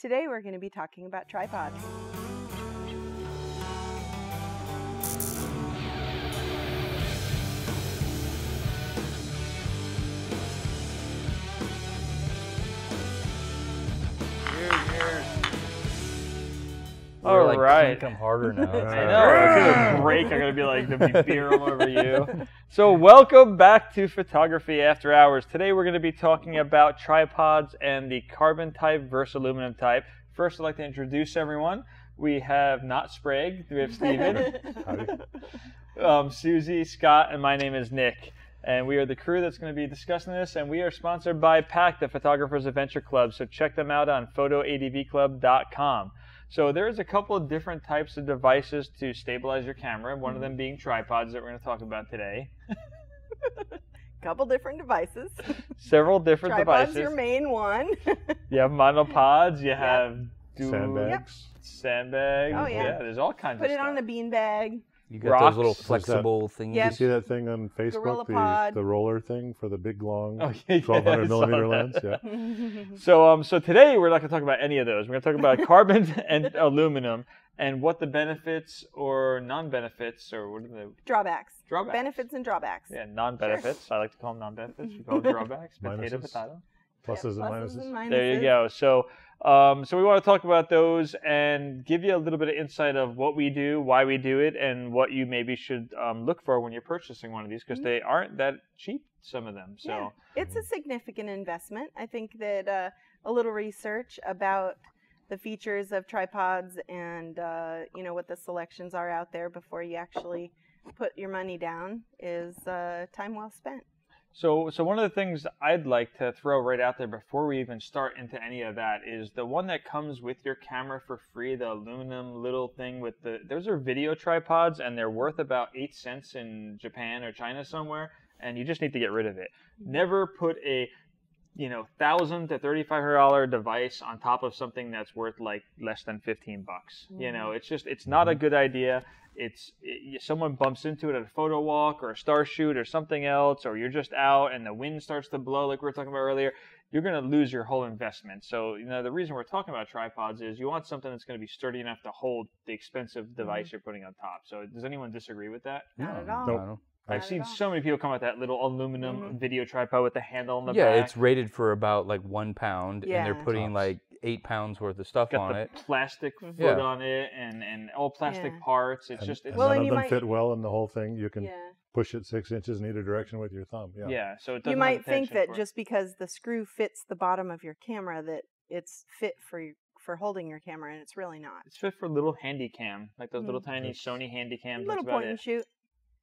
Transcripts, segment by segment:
Today we're going to be talking about tripods. All like, right. Come harder now. I know. I'm gonna break. I'm gonna be like, there'll be beer all over you. So welcome back to Photography After Hours. Today we're gonna be talking about tripods and the carbon type versus aluminum type. First, I'd like to introduce everyone. We have not Sprague. We have Steven, Susie, Scott, and my name is Nick. And we are the crew that's going to be discussing this, and we are sponsored by PAC, the Photographers Adventure Club. So check them out on PhotoAdvClub.com. So there's a couple of different types of devices to stabilize your camera, one of them being tripods that we're going to talk about today. Couple different devices. Several different devices. Tripod's your main one. You have monopods, you have sandbags. Sandbags. Oh, yeah. There's all kinds of stuff. Put it on a beanbag. You got rocks. Those little flexible things. Yep. You see that thing on Facebook, the roller thing for the big long 1200 millimeter lens? Yeah. So today we're not going to talk about any of those. We're going to talk about carbon and aluminum and what the benefits or non-benefits or what are the drawbacks. Benefits and drawbacks. Yeah, non-benefits. Sure. I like to call them non-benefits. We call them drawbacks. Potato, potato. Pluses, yeah, pluses and minuses. There you go. So, we want to talk about those and give you a little bit of insight of what we do, why we do it, and what you maybe should look for when you're purchasing one of these, because they aren't that cheap, some of them. So yeah, it's a significant investment. I think that a little research about the features of tripods and you know, what the selections are out there before you actually put your money down is time well spent. So one of the things I'd like to throw right out there before we even start into any of that is the one that comes with your camera for free, the aluminum little thing with the, those are video tripods and they're worth about 8 cents in Japan or China somewhere, and you just need to get rid of it. Never put a, you know, $1,000 to $3,500 device on top of something that's worth like less than 15 bucks. You know, it's just, it's not a good idea. Someone bumps into it at a photo walk or a star shoot or something else, or you're just out and the wind starts to blow like we were talking about earlier, you're going to lose your whole investment. So, you know, the reason we're talking about tripods is you want something that's going to be sturdy enough to hold the expensive device you're putting on top. So does anyone disagree with that? Not at all. No. I've seen so many people come with that little aluminum video tripod with the handle on the back. Yeah, it's rated for about like 1 pound, and they're putting like 8 pounds worth of stuff on it. Got the plastic foot on it, and all plastic parts. It's just none of them fit well in the whole thing. You can push it 6 inches in either direction with your thumb. Yeah. Yeah. So it doesn't. You might think that just because the screw fits the bottom of your camera that it's fit for holding your camera, and it's really not. It's fit for little handycam, like those little tiny Sony handycams. Little point and shoot.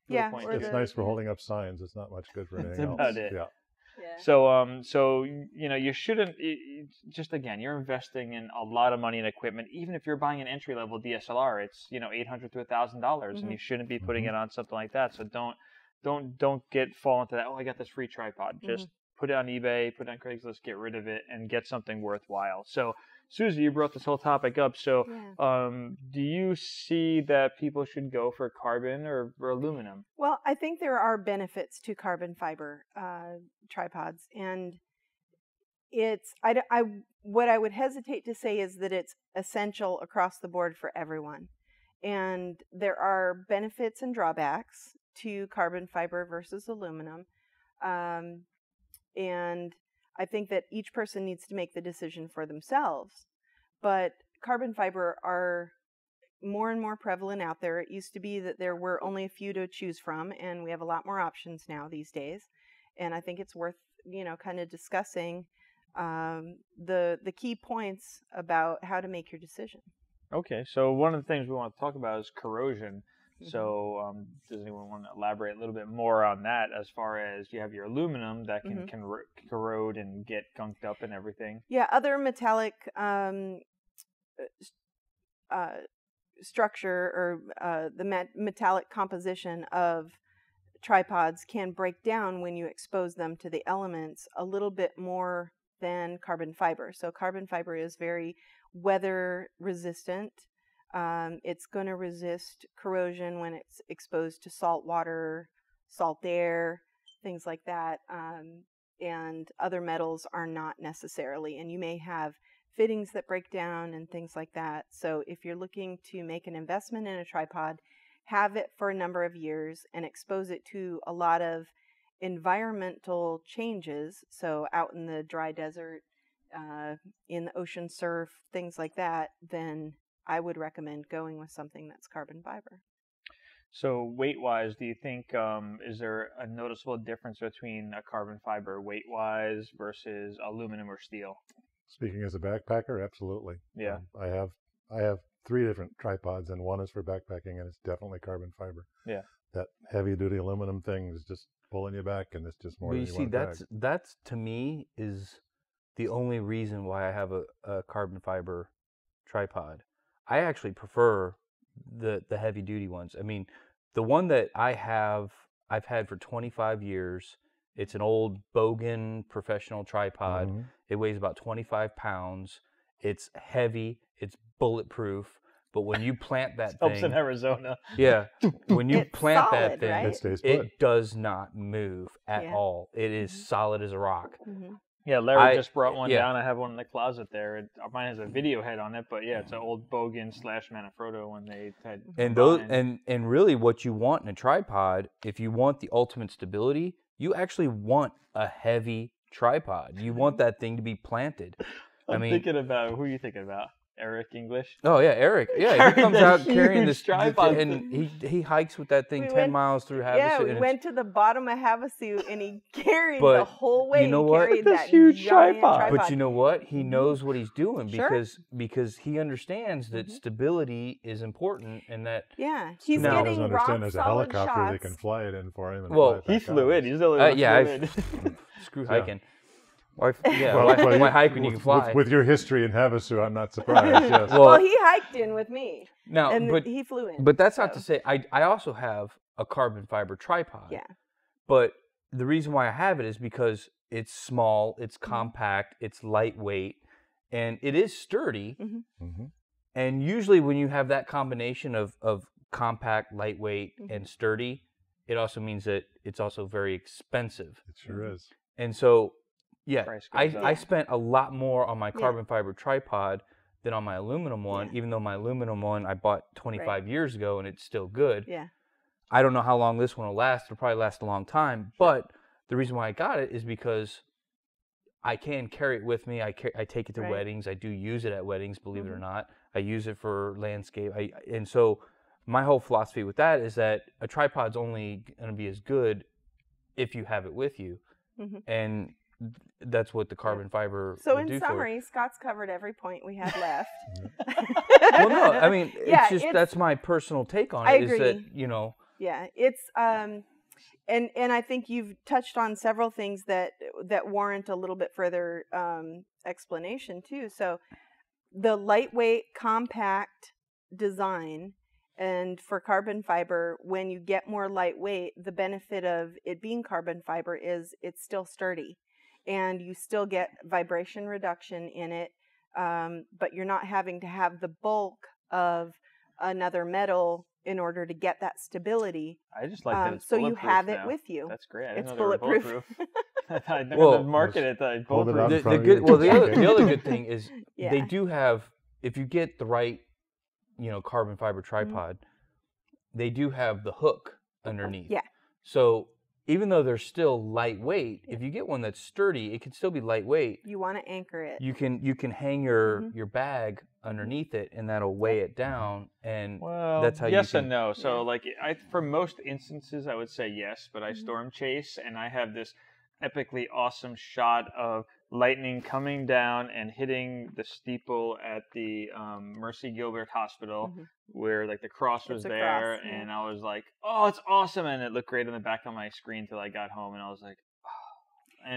Yeah, it's nice for holding up signs. It's not much good for anything else. That's about it. Yeah. So, you know, you shouldn't. Just again, you're investing in a lot of money in equipment. Even if you're buying an entry-level DSLR, it's, you know, $800 to $1,000, and you shouldn't be putting it on something like that. So don't fall into that. Oh, I got this free tripod. Just put it on eBay, put it on Craigslist, get rid of it, and get something worthwhile. So, Susie, you brought this whole topic up, so do you see that people should go for carbon or aluminum? Well, I think there are benefits to carbon fiber tripods, and it's what I would hesitate to say is that it's essential across the board for everyone, and there are benefits and drawbacks to carbon fiber versus aluminum, and I think that each person needs to make the decision for themselves, but carbon fiber are more and more prevalent out there. It used to be that there were only a few to choose from, and we have a lot more options now these days, and I think it's worth, you know, kind of discussing the key points about how to make your decision. Okay, so one of the things we want to talk about is corrosion. So does anyone want to elaborate a little bit more on that as far as you have your aluminum that can corrode and get gunked up and everything? Yeah, other metallic structure or the metallic composition of tripods can break down when you expose them to the elements a little bit more than carbon fiber. So carbon fiber is very weather resistant. It's going to resist corrosion when it's exposed to salt water, salt air, things like that, and other metals are not necessarily. And you may have fittings that break down and things like that. So if you're looking to make an investment in a tripod, have it for a number of years and expose it to a lot of environmental changes. So out in the dry desert, in the ocean surf, things like that, then I would recommend going with something that's carbon fiber. So weight-wise, do you think, is there a noticeable difference between a carbon fiber weight-wise versus aluminum or steel? Speaking as a backpacker, absolutely. Yeah. I have three different tripods, and one is for backpacking, and it's definitely carbon fiber. Yeah. That heavy-duty aluminum thing is just pulling you back, and it's just more than you want to bag. That's, to me, is the only reason why I have a carbon fiber tripod. I actually prefer the heavy-duty ones. I mean, the one that I have, I've had for 25 years. It's an old Bogan professional tripod. Mm-hmm. It weighs about 25 pounds. It's heavy. It's bulletproof. But when you plant that thing... Helps in Arizona. Yeah. When you plant solid, that thing, right? It does not move at all. It is solid as a rock. Mm-hmm. Yeah, Larry just brought one down. I have one in the closet there. Mine has a video head on it, but yeah, it's an old Bogan / Manfrotto when they had. And those, and really, what you want in a tripod, if you want the ultimate stability, you actually want a heavy tripod. You want that thing to be planted. I'm thinking about, who are you thinking about? Eric English. Oh yeah, Eric. Yeah, he comes out carrying this tripod, and he hikes with that thing 10 miles through Havasu. Yeah, we went to the bottom of Havasu, and he carried the whole way. You know what? That huge tripod. But you know what? He knows what he's doing because he understands that stability is important, and that he's getting rock solid shots. There's a helicopter that can fly it in for him. Well, he flew it. He's the only one who flew it. Screw hiking. Well, my hiking, you can fly. With your history in Havasu, I'm not surprised. Yes. Well, he hiked in with me. No, and but he flew in. But that's not to say I also have a carbon fiber tripod. Yeah. But the reason why I have it is because it's small, it's compact, it's lightweight, and it is sturdy. Mm-hmm. And usually, when you have that combination of compact, lightweight, and sturdy, it also means that it's also very expensive. It sure is. And so. Yeah, I spent a lot more on my carbon fiber tripod than on my aluminum one, even though my aluminum one I bought 25 years ago and it's still good. Yeah, I don't know how long this one will last. It'll probably last a long time, but the reason why I got it is because I can carry it with me. I take it to weddings. I do use it at weddings, believe it or not. I use it for landscape. And so my whole philosophy with that is that a tripod's only going to be as good if you have it with you. And that's what the carbon fiber. So in summary, Scott's covered every point we had left. Well, no, I mean, it's just that's my personal take on it. I agree. Is that, you know? Yeah, it's and I think you've touched on several things that warrant a little bit further explanation too. So the lightweight, compact design. And for carbon fiber, when you get more lightweight, the benefit of it being carbon fiber is it's still sturdy. And you still get vibration reduction in it, but you're not having to have the bulk of another metal in order to get that stability. I just like that it's bulletproof. So you have it with you. That's great. It's bulletproof. I never marketed it. Bulletproof. The other good thing is they do have, if you get the right, carbon fiber tripod, they do have the hook underneath. Yeah. So even though they're still lightweight, if you get one that's sturdy, it can still be lightweight. You want to anchor it. You can hang your bag underneath it, and that'll weigh it down, and that's how yes you and no. So like for most instances, I would say yes, but I storm chase, and I have this epically awesome shot of lightning coming down and hitting the steeple at the Mercy Gilbert Hospital, where like the cross was there, and I was like, "Oh, it's awesome!" And it looked great on the back of my screen till I got home, and I was like, "Oh!"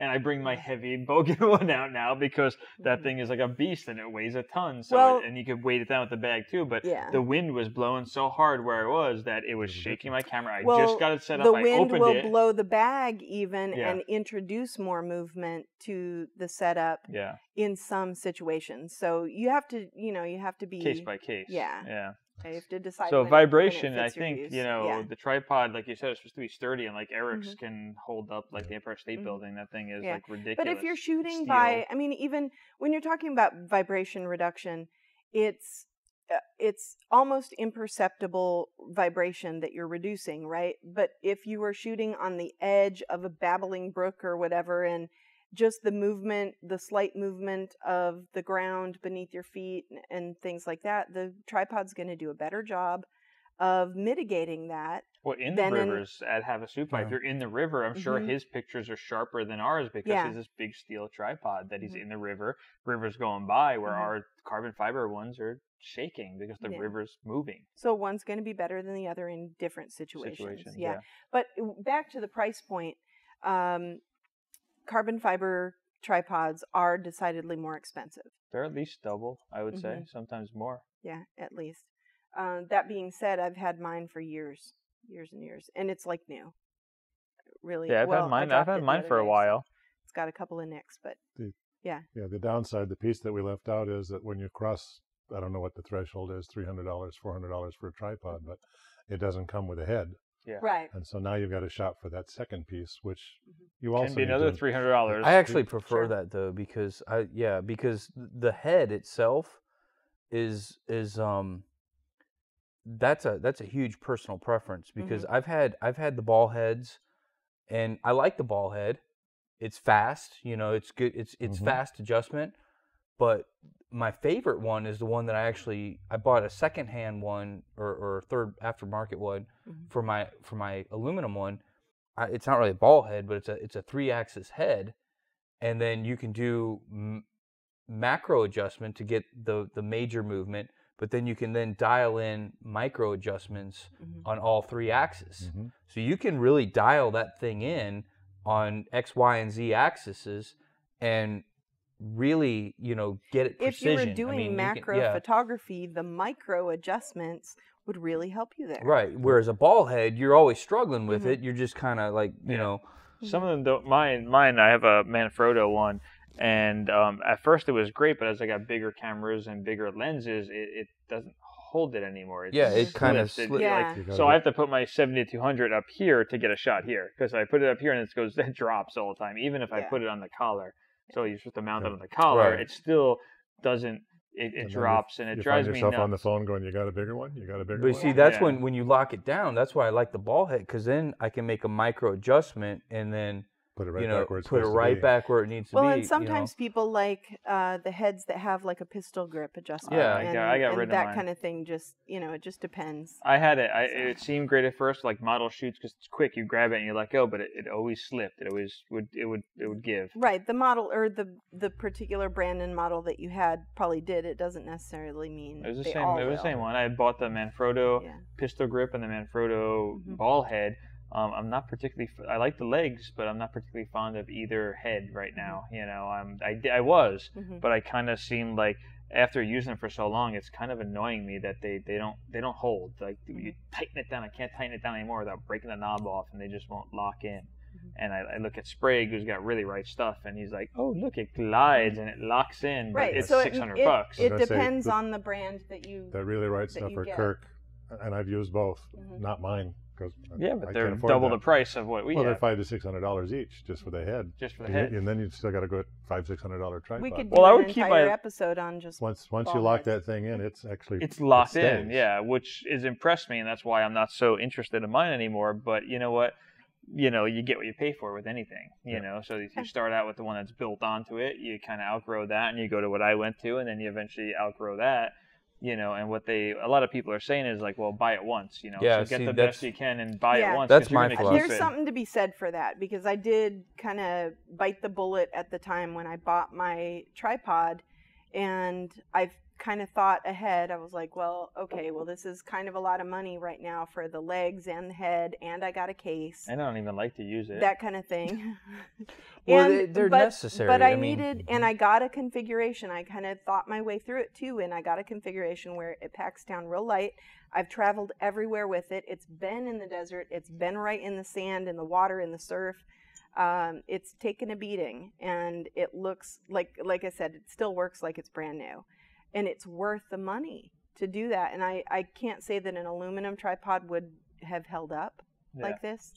And I bring my heavy Bogan one out now because that thing is like a beast and it weighs a ton. So and you could weight it down with the bag too, but the wind was blowing so hard where I was that it was shaking my camera. I just got it set up. The wind will blow the bag even and introduce more movement to the setup in some situations. So you have to be case by case. Yeah. Yeah. I have to decide. So vibration, I think, views. You know, yeah. The tripod, like you said, it's supposed to be sturdy, and like Eric's mm-hmm. can hold up like the Empire State mm-hmm. Building. That thing is yeah. like ridiculous. But if you're shooting by, I mean, even when you're talking about vibration reduction, it's almost imperceptible vibration that you're reducing, right? But if you were shooting on the edge of a babbling brook or whatever, and just the movement, the slight movement of the ground beneath your feet and things like that, the tripod's going to do a better job of mitigating that. Well, in the rivers at Havasupai, if you're in the river, I'm sure mm-hmm. his pictures are sharper than ours because yeah. he's this big steel tripod that he's mm-hmm. in the river, river's going by, where mm-hmm. our carbon fiber ones are shaking because the yeah. river's moving. So one's going to be better than the other in different situations. Yeah. yeah. But back to the price point, carbon fiber tripods are decidedly more expensive. They're at least double, I would mm-hmm. say, sometimes more. Yeah, at least. That being said, I've had mine for years and years, and it's like new. Really? Yeah, I've had mine for a while. It's got a couple of nicks, but yeah. Yeah, the downside, the piece that we left out is that when you cross, I don't know what the threshold is, $300, $400 for a tripod, but it doesn't come with a head. Yeah. Right. And so now you've got to shop for that second piece, which you also can be another $300. I actually prefer sure. that though, because because the head itself is that's a huge personal preference, because mm-hmm. I've had the ball heads, and I like the ball head. It's fast, you know, it's good, it's mm-hmm. fast adjustment, but my favorite one is the one that I bought a secondhand one or third aftermarket one mm-hmm. for my aluminum one. It's not really a ball head, but it's a 3-axis head, and then you can do macro adjustment to get the major movement, but then you can then dial in micro adjustments mm-hmm. on all 3 axes. Mm-hmm. So you can really dial that thing in on X, Y, and Z axes, and really, you know, get it precision. If you were doing macro photography, the micro adjustments would really help you there. Right. Whereas a ball head, you're always struggling with mm-hmm. it. You're just kind of like, you yeah. know. Some of them don't. Mine, I have a Manfrotto one, and at first it was great, but as I got bigger cameras and bigger lenses, it doesn't hold it anymore. It kind of slipped. Yeah. Like, so I have to put my 70-200 up here to get a shot here, because I put it up here and it drops all the time, even if I put it on the collar. So you just mount it on the collar. Right. It still doesn't. It drops, and it drives me nuts. You find yourself on the phone going, "You got a bigger one? You got a bigger one?" But see, that's when you lock it down. That's why I like the ball head, because then I can make a micro adjustment and then put it right back where it needs to be. Well, and sometimes people like the heads that have like a pistol grip adjustment. Yeah, I got rid of that kind of thing. Just it just depends. I had it. It seemed great at first, like model shoots, because it's quick. You grab it and you let go, but it always slipped. It always would give. Right, the model or the particular brand and model that you had probably did. It doesn't necessarily mean it was the same. It was the same one. I bought the Manfrotto pistol grip and the Manfrotto mm-hmm. ball head. I like the legs, but I'm not particularly fond of either head right now. You know, I was, mm-hmm. but I kind of seemed like after using them for so long, it's kind of annoying me that they don't hold. Like you tighten it down, I can't tighten it down anymore without breaking the knob off, and they just won't lock in. Mm-hmm. And I look at Sprague, who's got really right stuff, and he's like, "Oh, look, it glides and it locks in, but it's so $600." It depends on the brand that you. That really right stuff or Kirk, and I've used both, mm-hmm. not mine. Yeah, but they're double the price of what we have. Well, they're $500 to $600 each just for the head. Just for the head, and then you've still got to go at $500-$600 tripod. We could do an entire episode on just once you lock that thing in, it's actually locked in. Yeah, which has impressed me, and that's why I'm not so interested in mine anymore. But you know what? You know, you get what you pay for with anything. You know, so if you start out with the one that's built onto it, you kind of outgrow that, and you go to what I went to, and then you eventually outgrow that. You know, and what a lot of people are saying is like, well, buy it once, so get the best you can and buy it once. That's my philosophy. There's something to be said for that, because I did kind of bite the bullet at the time when I bought my tripod, and I've kind of thought ahead. I was like, well, this is kind of a lot of money right now for the legs and the head, and I got a case. And I don't even like to use it. That kind of thing. They're necessary. But I got a configuration. I kind of thought my way through it too, and I got a configuration where it packs down real light. I've traveled everywhere with it. It's been in the desert. It's been right in the sand, in the water, in the surf. It's taken a beating, and it looks like I said, it still works like it's brand new. And it's worth the money to do that. And I can't say that an aluminum tripod would have held up like this.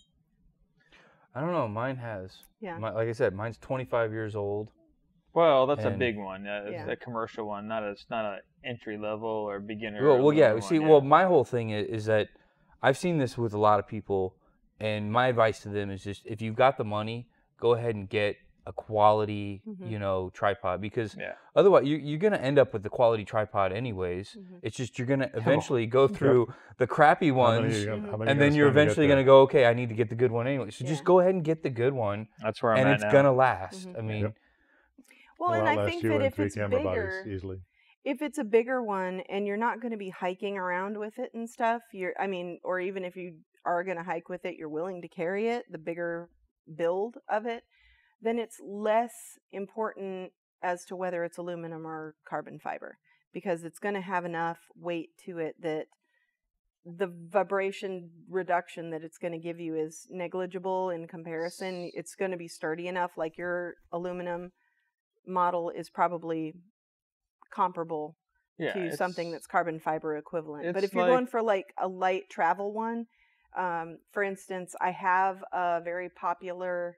I don't know. Mine has. Yeah. Like I said, mine's 25 years old. Well, that's a big one. It's a commercial one, not an entry level or beginner. Well, yeah. See, well, my whole thing is that I've seen this with a lot of people, and my advice to them is just, if you've got the money, go ahead and get a quality, you know, tripod, because otherwise you're going to end up with the quality tripod anyways. It's just you're going to eventually go through the crappy ones, and then you're eventually going to go, okay, I need to get the good one anyway. So just go ahead and get the good one. That's where I'm at now. And it's going to last. I mean... Yep. Well, and I think that if it's bigger, if it's a bigger one and you're not going to be hiking around with it and stuff, I mean, or even if you are going to hike with it, you're willing to carry it, the bigger build of it, then it's less important as to whether it's aluminum or carbon fiber, because it's going to have enough weight to it that the vibration reduction that it's going to give you is negligible in comparison. It's going to be sturdy enough, like your aluminum model is probably comparable to something that's carbon fiber equivalent. But if you're going for like a light travel one, for instance, I have a very popular,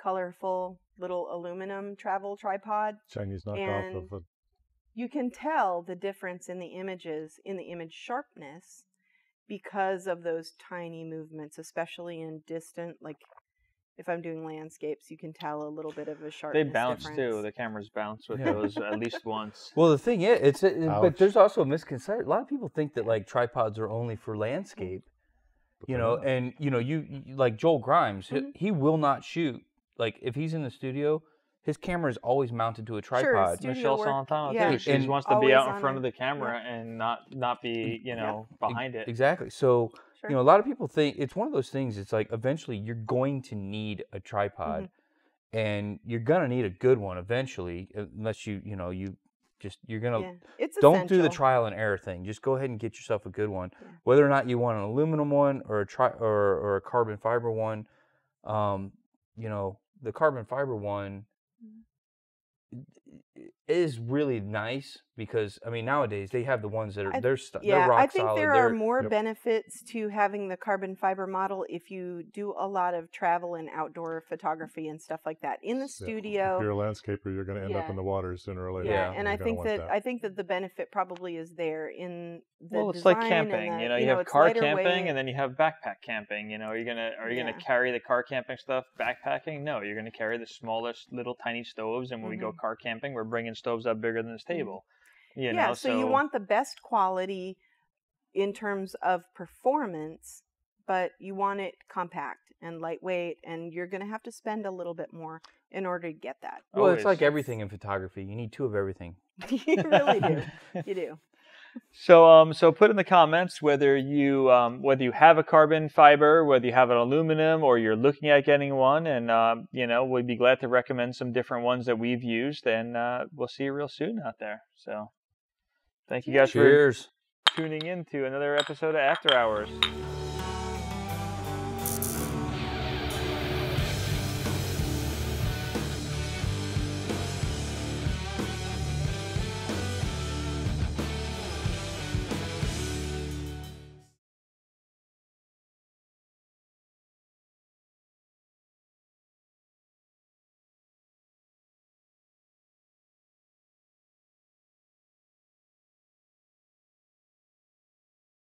colorful little aluminum travel tripod. Chinese knockoff of it. You can tell the difference in the images, in the image sharpness, because of those tiny movements, especially in distant, like, if I'm doing landscapes, you can tell a little bit of a sharpness. They bounce difference. Too. The cameras bounce with those at least once. Well, the thing is, but there's also a misconception. A lot of people think that like tripods are only for landscape, you know. And you know, you like Joel Grimes, he will not shoot. Like if he's in the studio, his camera is always mounted to a tripod. Sure, Michelle Santana too. She just wants to be out in front of the camera and not be, you know, behind it. Exactly. So. You know, a lot of people think it's one of those things. It's like eventually you're going to need a tripod, and you're gonna need a good one eventually, unless you're gonna do the trial and error thing. Just go ahead and get yourself a good one, whether or not you want an aluminum one or a carbon fiber one. You know, the carbon fiber one is really nice, because I mean nowadays they have the ones that are they're rock solid. I think solid. There are more benefits to having the carbon fiber model if you do a lot of travel and outdoor photography and stuff like that in the studio. If you're a landscaper, you're going to end up in the water sooner or later. And I think that the benefit probably is there in the Well, it's like camping, you know, you have car camping and then you have backpack camping, you know. Are you going to carry the car camping stuff backpacking? No, you're going to carry the smallest little tiny stoves, and when we go car camping, we're bringing stoves up bigger than this table. You know, so you want the best quality in terms of performance, but you want it compact and lightweight, and you're going to have to spend a little bit more in order to get that. Well, It's like everything in photography. You need two of everything. You really do. You do. So put in the comments whether you have a carbon fiber, whether you have an aluminum, or you're looking at getting one, and you know, we'd be glad to recommend some different ones that we've used, and we'll see you real soon out there. So thank you guys for tuning in to another episode of After Hours.